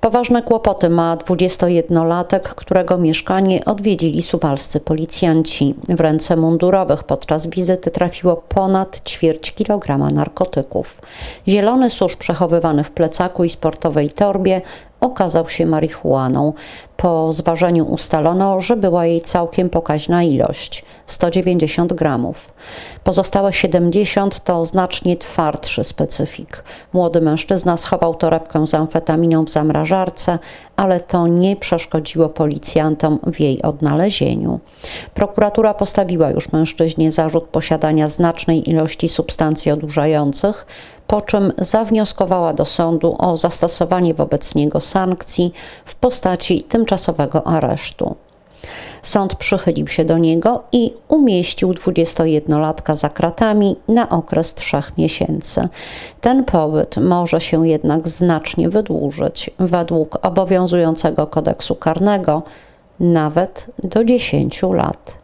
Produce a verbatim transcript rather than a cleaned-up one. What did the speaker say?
Poważne kłopoty ma dwudziestojednolatek, którego mieszkanie odwiedzili suwalscy policjanci. W ręce mundurowych podczas wizyty trafiło ponad ćwierć kilograma narkotyków. Zielony susz przechowywany w plecaku i sportowej torbie okazał się marihuaną. Po zważeniu ustalono, że była jej całkiem pokaźna ilość – sto dziewięćdziesiąt gramów. Pozostałe siedemdziesiąt to znacznie twardszy specyfik. Młody mężczyzna schował torebkę z amfetaminą w zamrażarce, ale to nie przeszkodziło policjantom w jej odnalezieniu. Prokuratura postawiła już mężczyźnie zarzut posiadania znacznej ilości substancji odurzających, po czym zawnioskowała do sądu o zastosowanie wobec niego sankcji w postaci tymczasowego aresztu. Sąd przychylił się do niego i umieścił dwudziestojednolatka za kratami na okres trzech miesięcy. Ten pobyt może się jednak znacznie wydłużyć, według obowiązującego kodeksu karnego nawet do dziesięciu lat.